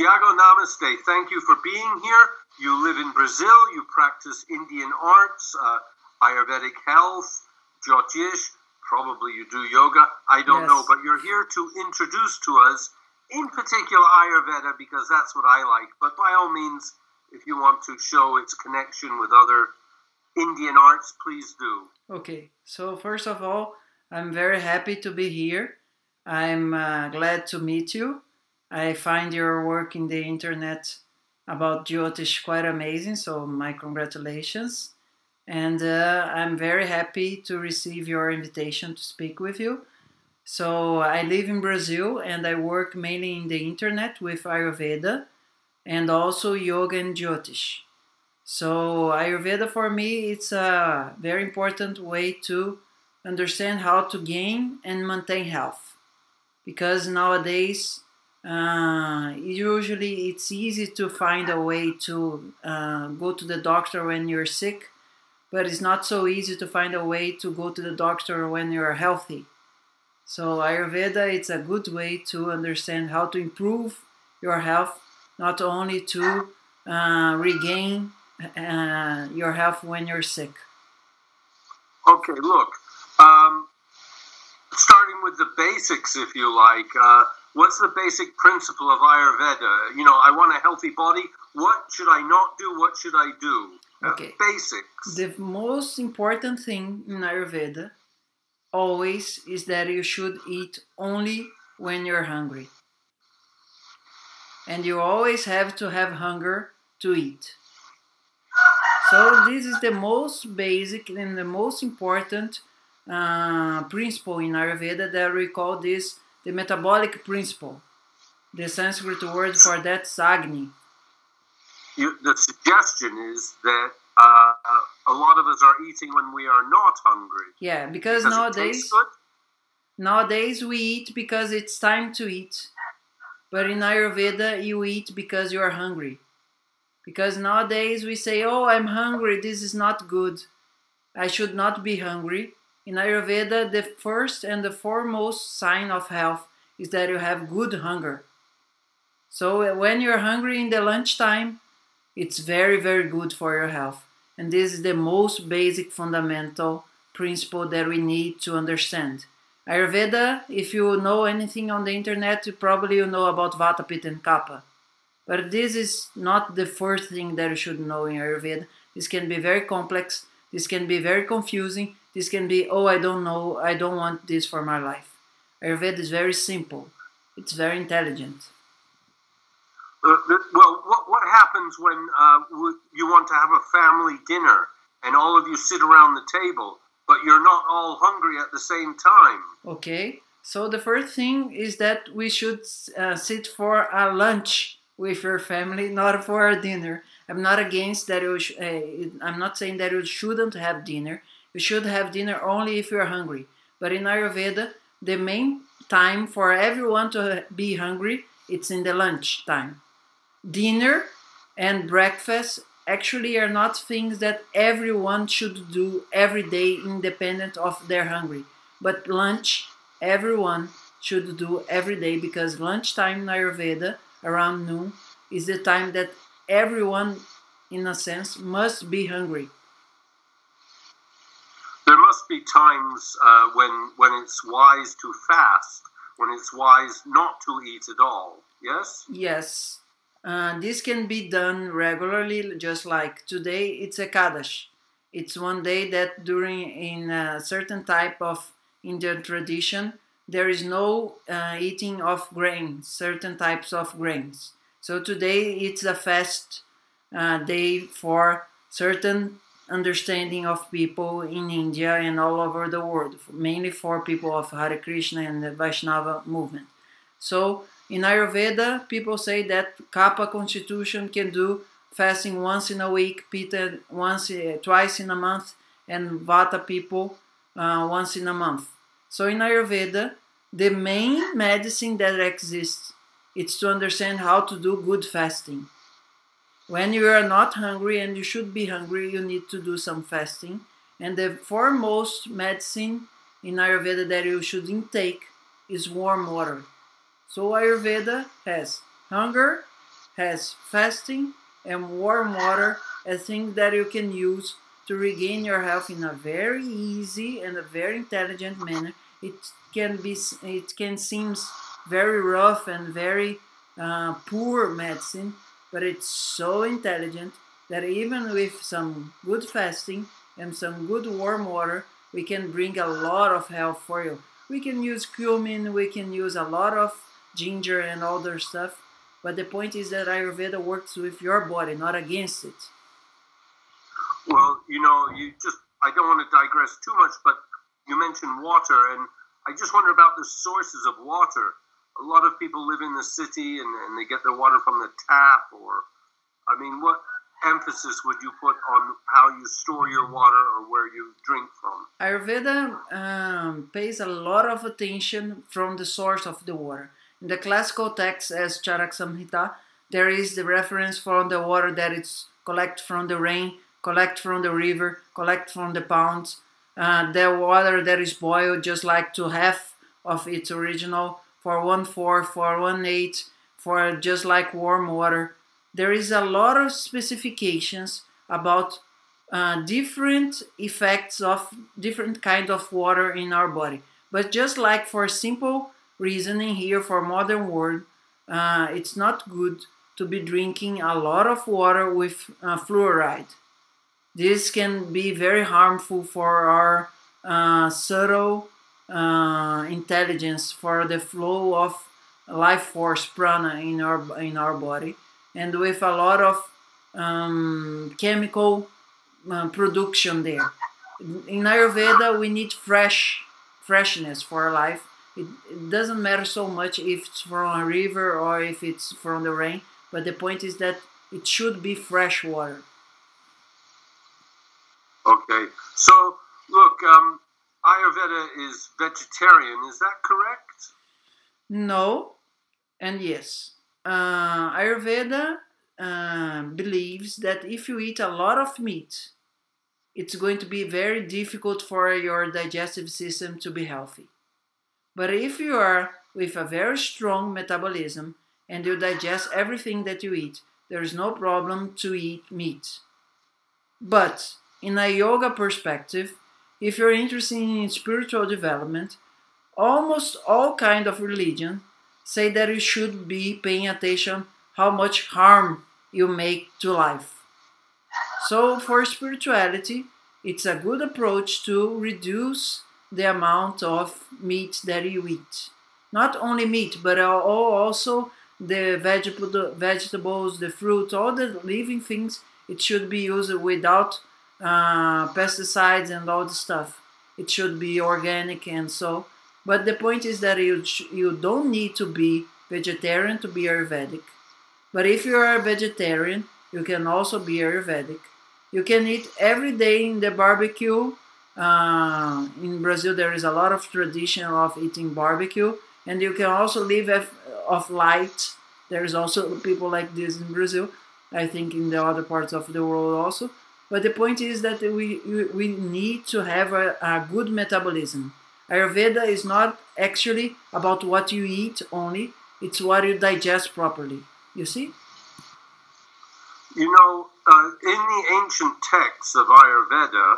Tiago, namaste. Thank you for being here. You live in Brazil. You practice Indian arts, Ayurvedic health, Jyotish. Probably you do yoga. I don't know, but you're here to introduce to us, in particular, Ayurveda, because that's what I like. But by all means, if you want to show its connection with other Indian arts, please do. Okay. So first of all, I'm very happy to be here. I'm glad to meet you. I find your work in the internet about Jyotish quite amazing, so my congratulations. And I'm very happy to receive your invitation to speak with you. So I live in Brazil and I work mainly in the internet with Ayurveda and also yoga and Jyotish. So Ayurveda for me, it's a very important way to understand how to gain and maintain health. Because nowadays, usually it's easy to find a way to go to the doctor when you're sick, but it's not so easy to find a way to go to the doctor when you're healthy. So Ayurveda, it's a good way to understand how to improve your health, not only to regain your health when you're sick. Okay, look, starting with the basics, if you like, what's the basic principle of Ayurveda? You know, I want a healthy body. What should I not do? What should I do? Okay. Basics. The most important thing in Ayurveda always is that you should eat only when you're hungry. And you always have to have hunger to eat. So this is the most basic and the most important principle in Ayurveda, that we call this the metabolic principle. The Sanskrit word for that is Agni. The suggestion is that a lot of us are eating when we are not hungry. Yeah, because nowadays we eat because it's time to eat. But in Ayurveda, you eat because you are hungry. Because nowadays we say, oh, I'm hungry, this is not good. I should not be hungry. In Ayurveda, the first and the foremost sign of health is that you have good hunger. So when you're hungry in the lunchtime, it's very, very good for your health. And this is the most basic fundamental principle that we need to understand. Ayurveda, if you know anything on the internet, you probably know about Vata, Pitta and Kapha. But this is not the first thing that you should know in Ayurveda. This can be very complex, this can be very confusing, this can be, oh, I don't know, I don't want this for my life. Ayurveda is very simple, it's very intelligent. Well, what happens when you want to have a family dinner and all of you sit around the table, but you're not all hungry at the same time? Okay, so the first thing is that we should sit for a lunch with your family, not for a dinner. I'm not against that. I'm not saying that you shouldn't have dinner. You should have dinner only if you're hungry. But in Ayurveda, the main time for everyone to be hungry, it's in the lunch time. Dinner and breakfast actually are not things that everyone should do every day independent of their hungry. But lunch, everyone should do every day, because lunchtime in Ayurveda, around noon, is the time that everyone, in a sense, must be hungry. There must be times when it's wise to fast, when it's wise not to eat at all, yes? Yes. This can be done regularly, just like today, it's a Kadesh. It's one day that in a certain type of Indian tradition, there is no eating of grains, certain types of grains. So today it's a fast day for certain understanding of people in India and all over the world, mainly for people of Hare Krishna and the Vaishnava movement. So in Ayurveda, people say that Kapha constitution can do fasting once in a week, Pitta twice in a month, and Vata people once in a month. So in Ayurveda, the main medicine that exists is to understand how to do good fasting. When you are not hungry, and you should be hungry, you need to do some fasting. And the foremost medicine in Ayurveda that you should intake is warm water. So Ayurveda has hunger, has fasting and warm water as things that you can use to regain your health in a very easy and a very intelligent manner. It can seem very rough and very poor medicine, but it's so intelligent that even with some good fasting and some good warm water, we can bring a lot of health for you. We can use cumin, we can use a lot of ginger and other stuff, but the point is that Ayurveda works with your body, not against it. Well, you know, I don't want to digress too much, but you mentioned water, and I just wonder about the sources of water. A lot of people live in the city and they get their water from the tap, or, I mean, what emphasis would you put on how you store your water or where you drink from? Ayurveda pays a lot of attention from the source of the water. In the classical text as Charak Samhita, there is the reference for the water that it's collected from the rain, collect from the river, collect from the ponds. The water that is boiled just like to half of its original, for 1/4, for 1/8, for just like warm water. There is a lot of specifications about different effects of different kind of water in our body. But just like for simple reasoning here for modern world, it's not good to be drinking a lot of water with fluoride. This can be very harmful for our subtle intelligence, for the flow of life force prana in our body, and with a lot of chemical production there. In Ayurveda, we need freshness for our life. It doesn't matter so much if it's from a river or if it's from the rain, but the point is that it should be fresh water. Okay, so look, Ayurveda is vegetarian, is that correct? No, and yes. Ayurveda believes that if you eat a lot of meat, it's going to be very difficult for your digestive system to be healthy. But if you are with a very strong metabolism and you digest everything that you eat, there is no problem to eat meat. But in a yoga perspective, if you're interested in spiritual development, almost all kind of religion say that you should be paying attention how much harm you make to life. So for spirituality, it's a good approach to reduce the amount of meat that you eat. Not only meat, but also the vegetables, the fruit, all the living things, it should be used without pesticides and all the stuff. It should be organic and so. But the point is that you don't need to be vegetarian to be Ayurvedic. But if you are a vegetarian, you can also be Ayurvedic. You can eat every day in the barbecue. In Brazil, there is a lot of tradition of eating barbecue. And you can also live off light. There is also people like this in Brazil. I think in the other parts of the world also. But the point is that we need to have a good metabolism. Ayurveda is not actually about what you eat only, it's what you digest properly. You see? You know, in the ancient texts of Ayurveda,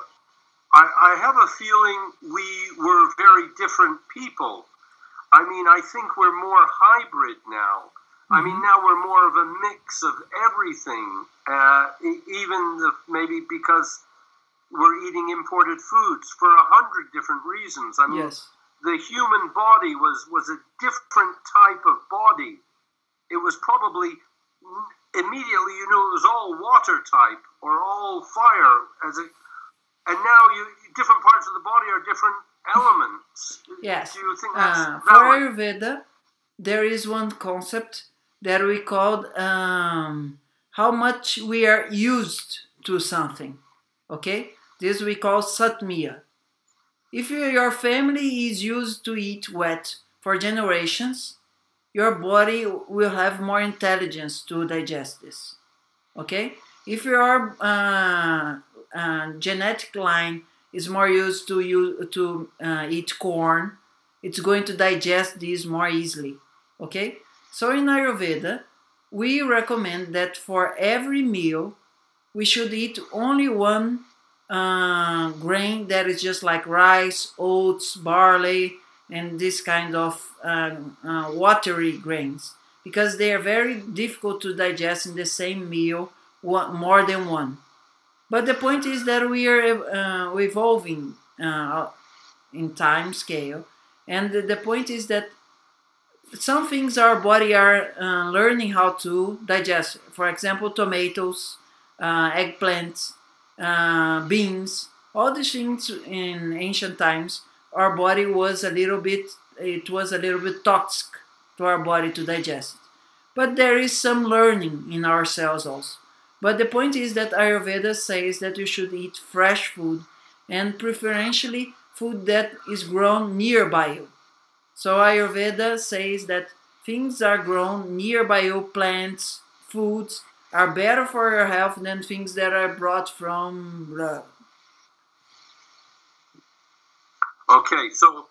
I have a feeling we were very different people. I mean, I think we're more hybrid now. I mean, now we're more of a mix of everything, maybe because we're eating imported foods for 100 different reasons. I mean, yes. The human body was a different type of body. It was probably, immediately you knew it was all water type or all fire. And now different parts of the body are different elements. Yes. Do you think that's valid? For Ayurveda, there is one concept that we called how much we are used to something, okay? This we call satmya. If your family is used to eat wet for generations, your body will have more intelligence to digest this, okay? If your genetic line is more used to eat corn, it's going to digest this more easily, okay? So in Ayurveda, we recommend that for every meal, we should eat only one grain that is just like rice, oats, barley, and this kind of watery grains, because they are very difficult to digest in the same meal, more than one. But the point is that we are evolving in time scale, and the point is that some things our body are learning how to digest. For example, tomatoes, eggplants, beans, all these things in ancient times, our body was a little bit toxic to our body to digest. But there is some learning in ourselves also. But the point is that Ayurveda says that you should eat fresh food, and preferentially food that is grown nearby you. So Ayurveda says that things are grown nearby you, plants, foods, are better for your health than things that are brought from love. Okay, so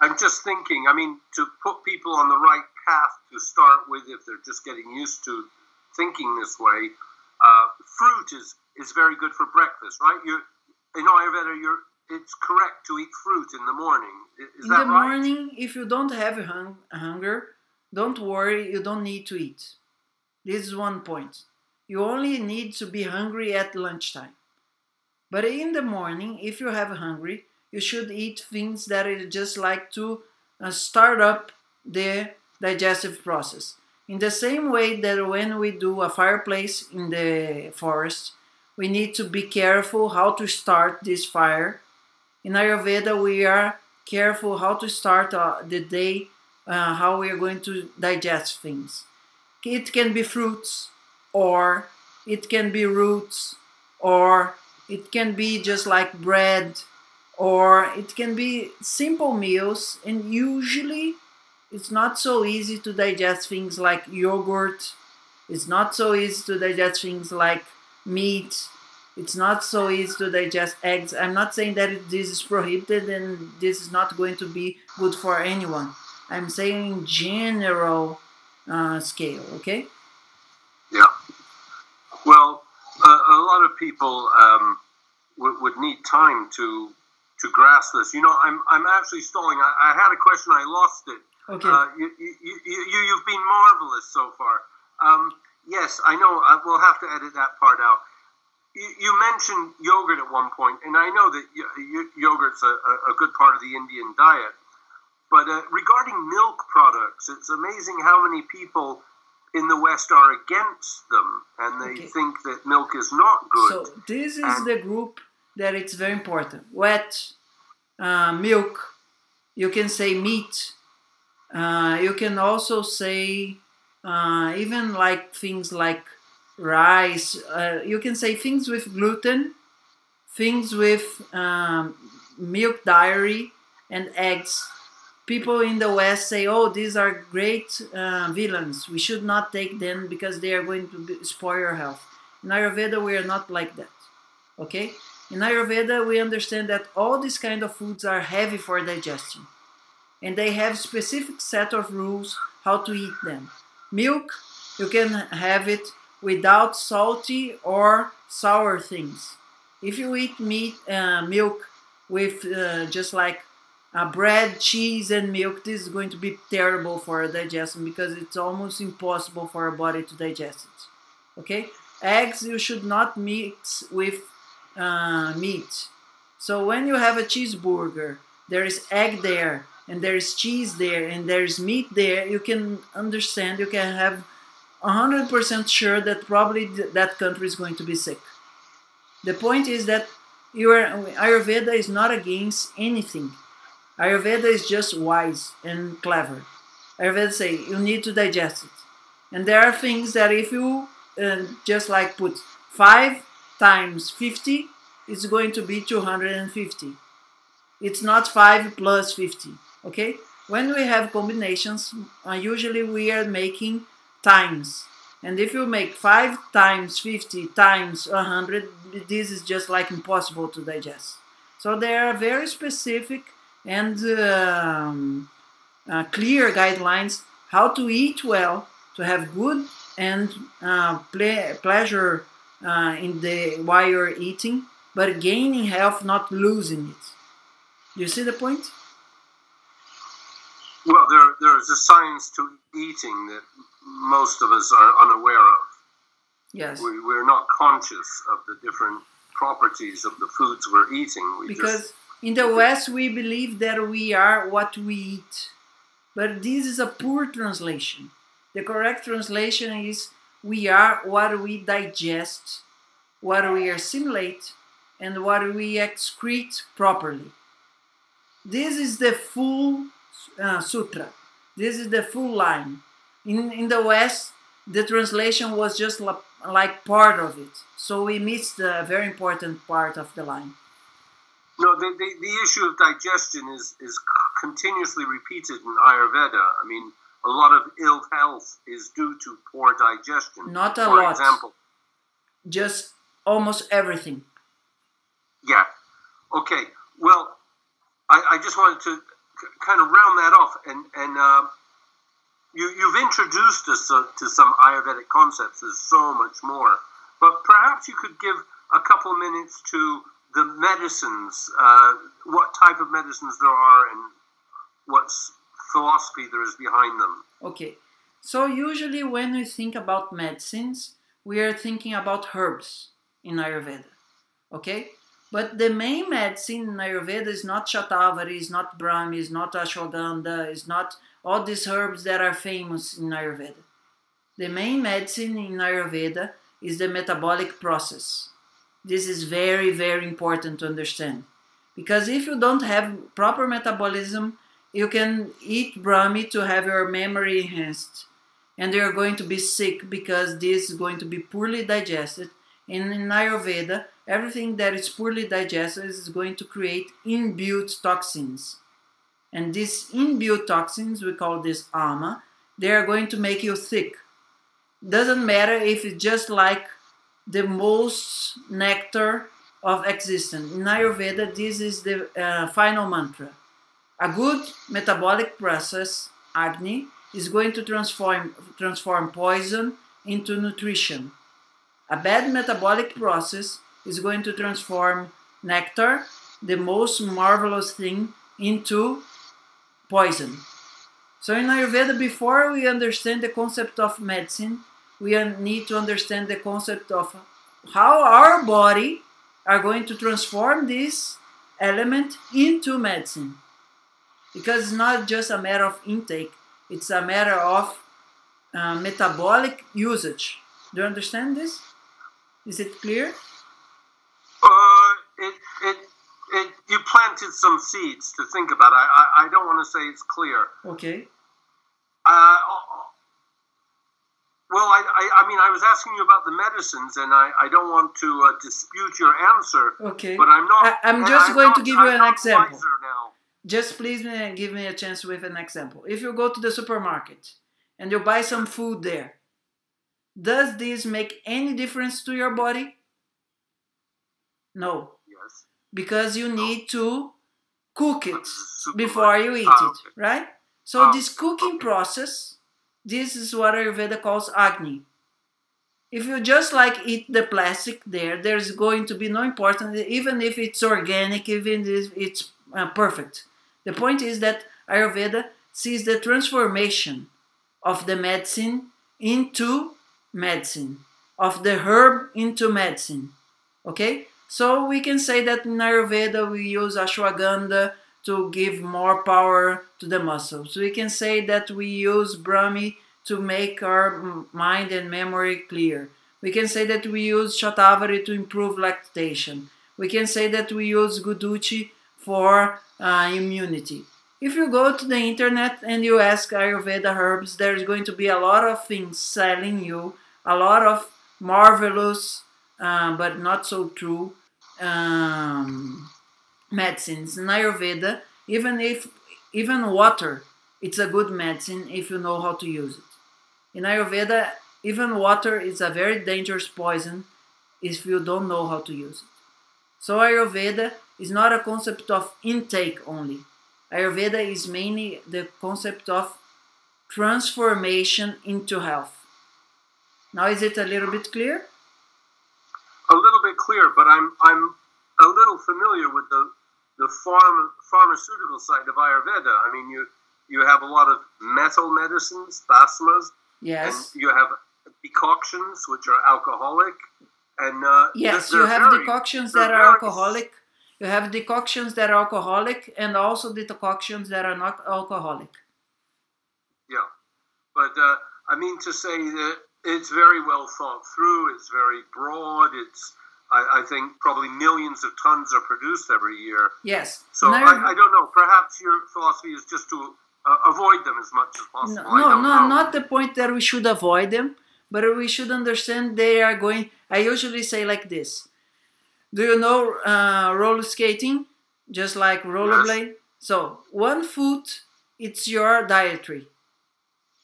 I'm just thinking, I mean, to put people on the right path to start with, if they're just getting used to thinking this way, fruit is very good for breakfast, right? In Ayurveda, it's correct to eat fruit in the morning. Is that right? In the morning, if you don't have hunger, don't worry, you don't need to eat. This is one point. You only need to be hungry at lunchtime. But in the morning, if you have hungry, you should eat things that are just like to start up the digestive process. In the same way that when we do a fireplace in the forest, we need to be careful how to start this fire. In Ayurveda, we are careful how to start the day, how we are going to digest things. It can be fruits, or it can be roots, or it can be just like bread, or it can be simple meals, and usually it's not so easy to digest things like yogurt, it's not so easy to digest things like meat, it's not so easy to digest eggs. I'm not saying that this is prohibited and this is not going to be good for anyone. I'm saying in general scale, okay? Yeah. Well, a lot of people would need time to grasp this. You know, I'm actually stalling. I had a question, I lost it. Okay. You've been marvelous so far. Yes, I know. We'll have to edit that part out. You mentioned yogurt at one point, and I know that yogurt's a good part of the Indian diet. But regarding milk products, it's amazing how many people in the West are against them, and they think that milk is not good. So this is the group that it's very important. Wet, milk, you can say meat, you can also say even like things like rice, you can say things with gluten, things with milk dairy and eggs. People in the West say, oh, these are great villains. We should not take them because they are going to spoil your health. In Ayurveda, we are not like that, okay? In Ayurveda, we understand that all these kind of foods are heavy for digestion. And they have specific set of rules how to eat them. Milk, you can have it without salty or sour things. If you eat milk with just like bread, cheese, and milk, this is going to be terrible for our digestion because it's almost impossible for our body to digest it. Okay? Eggs, you should not mix with meat. So when you have a cheeseburger, there is egg there, and there is cheese there, and there is meat there, you can understand, you can have 100% sure that probably that country is going to be sick. The point is that Ayurveda is not against anything. Ayurveda is just wise and clever. Ayurveda says you need to digest it. And there are things that if you just like put 5 times 50, it's going to be 250. It's not 5 plus 50, okay? When we have combinations, usually we are making times. And if you make 5 times 50 times 100, this is just like impossible to digest. So there are very specific and clear guidelines how to eat well, to have good and pleasure in the while you're eating, but gaining health, not losing it. Do you see the point? Well, there's a science to eating that most of us are unaware of. Yes. We're not conscious of the different properties of the foods we're eating. Because in the West we believe that we are what we eat. But this is a poor translation. The correct translation is we are what we digest, what we assimilate, and what we excrete properly. This is the full sutra. This is the full line. In the West, the translation was just like part of it. So we missed the very important part of the line. No, the issue of digestion is continuously repeated in Ayurveda. I mean, a lot of ill health is due to poor digestion. Not a lot. For example. Just almost everything. Yeah. Okay. Well, I just wanted to kind of round that off. And you've introduced us to some Ayurvedic concepts. There's so much more. But perhaps you could give a couple minutes to the medicines, what type of medicines there are and what philosophy there is behind them. Okay. So usually when we think about medicines, we are thinking about herbs in Ayurveda. Okay? But the main medicine in Ayurveda is not Shatavari, is not Brahmi, is not Ashwagandha, is not all these herbs that are famous in Ayurveda. The main medicine in Ayurveda is the metabolic process. This is very, very important to understand. Because if you don't have proper metabolism, you can eat Brahmi to have your memory enhanced. And you're going to be sick because this is going to be poorly digested. And in Ayurveda, everything that is poorly digested is going to create inbuilt toxins. And these inbuilt toxins, we call this ama, they are going to make you sick. Doesn't matter if it's just like the most nectar of existence. In Ayurveda, this is the final mantra. A good metabolic process, Agni, is going to transform poison into nutrition. A bad metabolic process is going to transform nectar, the most marvelous thing, into poison. So in Ayurveda, before we understand the concept of medicine, we need to understand the concept of how our body are going to transform this element into medicine. Because it's not just a matter of intake, it's a matter of metabolic usage. Do you understand this? Is it clear? You planted some seeds to think about. I don't want to say it's clear. Okay. Well, I mean, I was asking you about the medicines, and I don't want to dispute your answer. Okay. But I'm not. I'm going to give you an example. Now. Just please give me a chance with an example. If you go to the supermarket and you buy some food there, does this make any difference to your body? No. Yes. Because you need to cook it before you eat it, right? So this cooking process, this is what Ayurveda calls Agni. If you just like eat the plastic there's going to be no importance, even if it's organic, even if it's perfect. The point is that Ayurveda sees the transformation of the medicine into medicine, of the herb into medicine, okay? So we can say that in Ayurveda we use ashwagandha to give more power to the muscles. We can say that we use Brahmi to make our mind and memory clear. We can say that we use Shatavari to improve lactation. We can say that we use Guduchi for immunity. If you go to the internet and you ask Ayurveda herbs, there's going to be a lot of things selling you, a lot of marvelous, but not so true, medicines. In Ayurveda, even water, it's a good medicine if you know how to use it. In Ayurveda, even water is a very dangerous poison if you don't know how to use it. So Ayurveda is not a concept of intake only. Ayurveda is mainly the concept of transformation into health. Now is it a little bit clear? A little bit clear, but I'm a little familiar with the pharmaceutical side of Ayurveda. I mean, you have a lot of metal medicines, bhasmas. Yes. And you have decoctions, which are alcoholic. And yes, you have decoctions that are alcoholic. You have decoctions that are alcoholic, and also the decoctions that are not alcoholic. Yeah, but I mean to say that it's very well thought through. It's very broad. It's I think probably millions of tons are produced every year. Yes. So I don't know. Perhaps your philosophy is just to avoid them as much as possible. No, not the point that we should avoid them, but we should understand they are going. I usually say like this. Do you know roller skating? Just like rollerblade? Yes. So, one foot, it's your dietary.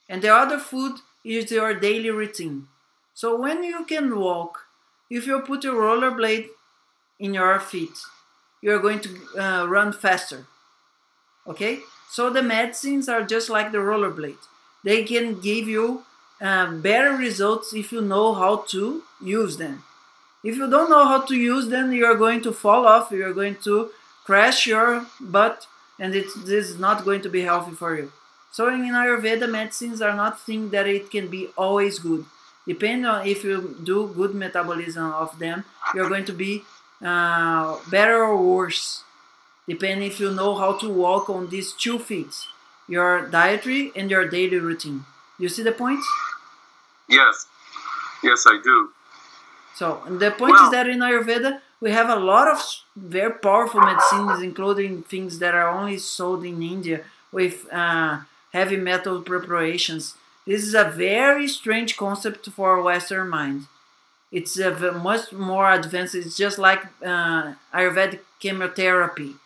And the other foot is your daily routine. So, when you can walk, if you put a rollerblade in your feet, you're going to run faster. Okay? So, the medicines are just like the rollerblade. They can give you better results if you know how to use them. If you don't know how to use them, you are going to fall off, you are going to crash your butt, and this is not going to be healthy for you. So in Ayurveda, medicines are not things that it can be always good. Depending on if you do good metabolism of them, you are going to be better or worse. Depending if you know how to walk on these 2 feet, your dietary and your daily routine. You see the point? Yes. Yes, I do. So, and the point is that in Ayurveda, we have a lot of very powerful medicines, including things that are only sold in India with heavy metal preparations. This is a very strange concept for a Western mind. It's a much more advanced. It's just like Ayurvedic chemotherapy.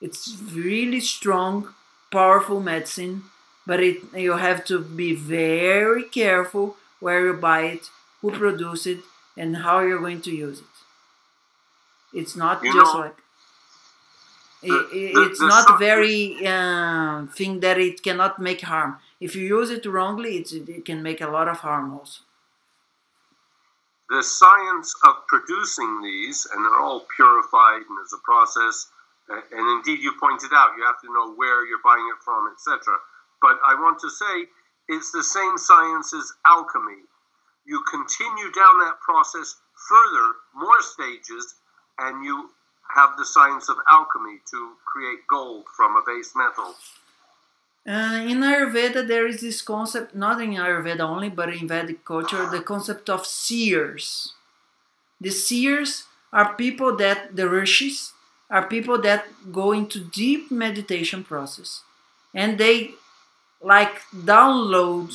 It's really strong, powerful medicine, but you have to be very careful where you buy it, who produces it, and how you're going to use it. It's not thing that it cannot make harm. If you use it wrongly, it can make a lot of harm also. The science of producing these, and they're all purified and there's a process, and indeed you pointed out, you have to know where you're buying it from, etc. But I want to say, it's the same science as alchemy. You continue down that process further, more stages, and you have the science of alchemy to create gold from a base metal. In Ayurveda, there is this concept, not in Ayurveda only, but in Vedic culture, the concept of seers. The seers are people that, the rishis, are people that go into deep meditation process. And they, like, download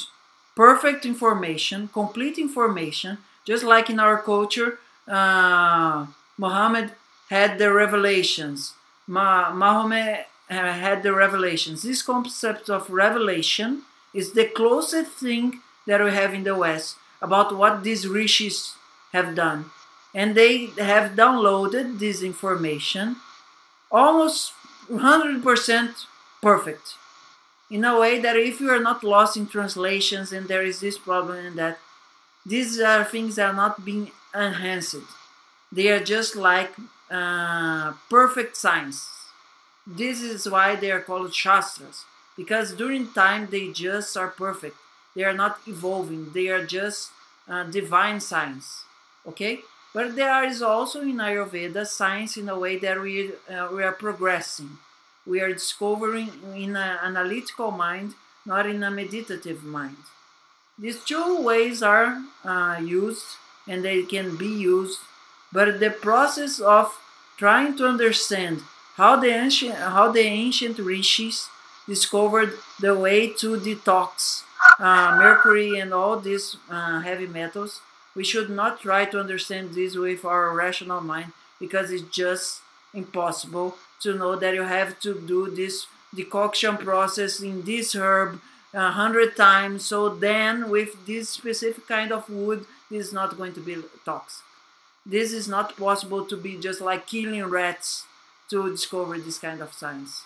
perfect information, complete information, just like in our culture, Muhammad had the revelations, Mahomet had the revelations. This concept of revelation is the closest thing that we have in the West about what these rishis have done. And they have downloaded this information almost 100% perfect. In a way that if you are not lost in translations and there is this problem and that, these are things that are not being enhanced. They are just like perfect science. This is why they are called Shastras. Because during time they just are perfect. They are not evolving. They are just divine science. Okay? But there is also in Ayurveda science in a way that we are progressing. We are discovering in an analytical mind, not in a meditative mind. These two ways are used, and they can be used, but the process of trying to understand how the ancient rishis discovered the way to detox mercury and all these heavy metals, we should not try to understand this with our rational mind, because it's just impossible to know that you have to do this decoction process in this herb 100 times, so then with this specific kind of wood, this is not going to be toxic. This is not possible to be just like killing rats to discover this kind of science.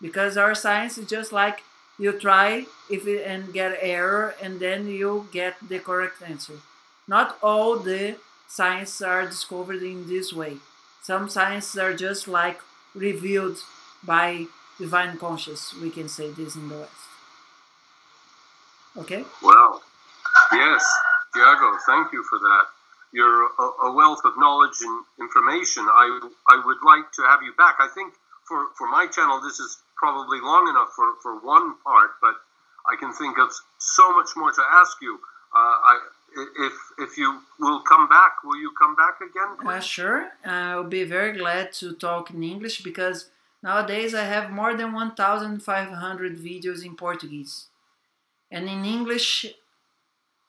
Because our science is just like you try and get error, and then you get the correct answer. Not all the sciences are discovered in this way. Some sciences are just like revealed by divine conscience. We can say this in the West. Okay? Wow. Yes, Tiago, thank you for that. You're a wealth of knowledge and information. I would like to have you back. I think for my channel, this is probably long enough for one part, but I can think of so much more to ask you. If you will come back, will you come back again, please? Sure. I'll be very glad to talk in English, because nowadays I have more than 1,500 videos in Portuguese. And in English,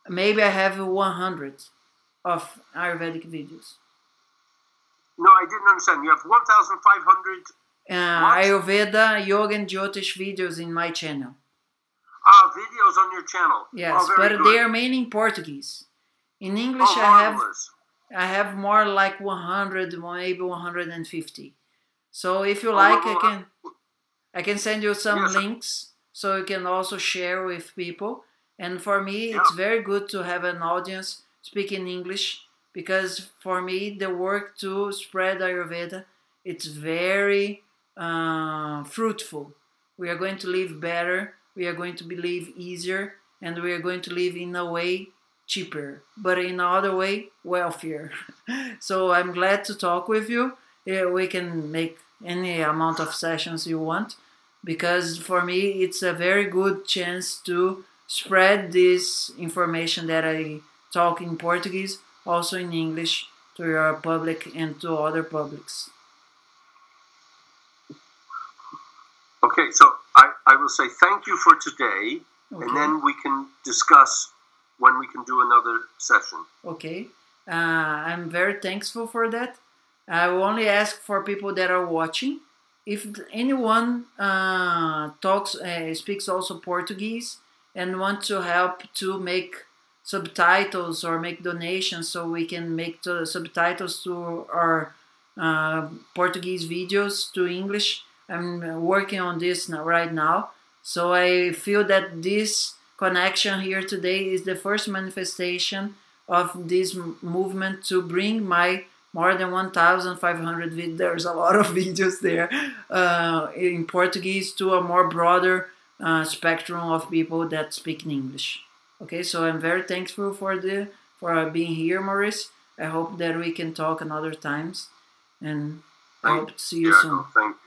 maybe I have 100 of Ayurvedic videos. No, I didn't understand. You have 1,500... Ayurveda, Yoga and Jyotish videos in my channel. Ah, videos on your channel. Yes, oh, but they are mainly in Portuguese. In English, oh, I have more like 100, maybe 150. So if you like, I can send you some links so you can also share with people. And for me, it's very good to have an audience speaking English, because for me, the work to spread Ayurveda, it's very fruitful. We are going to live better. We are going to live easier, and we are going to live in a way cheaper, but in another way, wealthier. So I'm glad to talk with you. We can make any amount of sessions you want, because for me, it's a very good chance to spread this information that I talk in Portuguese, also in English, to your public and to other publics. Okay, so I will say thank you for today, and then we can discuss when we can do another session. Okay, I'm very thankful for that. I will only ask for people that are watching. If anyone speaks also Portuguese and wants to help to make subtitles or make donations so we can make the subtitles to our Portuguese videos to English, I'm working on this now, right now, so I feel that this connection here today is the first manifestation of this movement to bring my more than 1,500 videos, there's a lot of videos there, in Portuguese, to a more broader spectrum of people that speak in English. Okay, so I'm very thankful for being here, Maurice. I hope that we can talk another times, and I hope to see you soon. Thank you.